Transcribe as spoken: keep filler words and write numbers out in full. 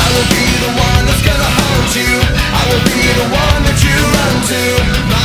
I will be the one that you run to.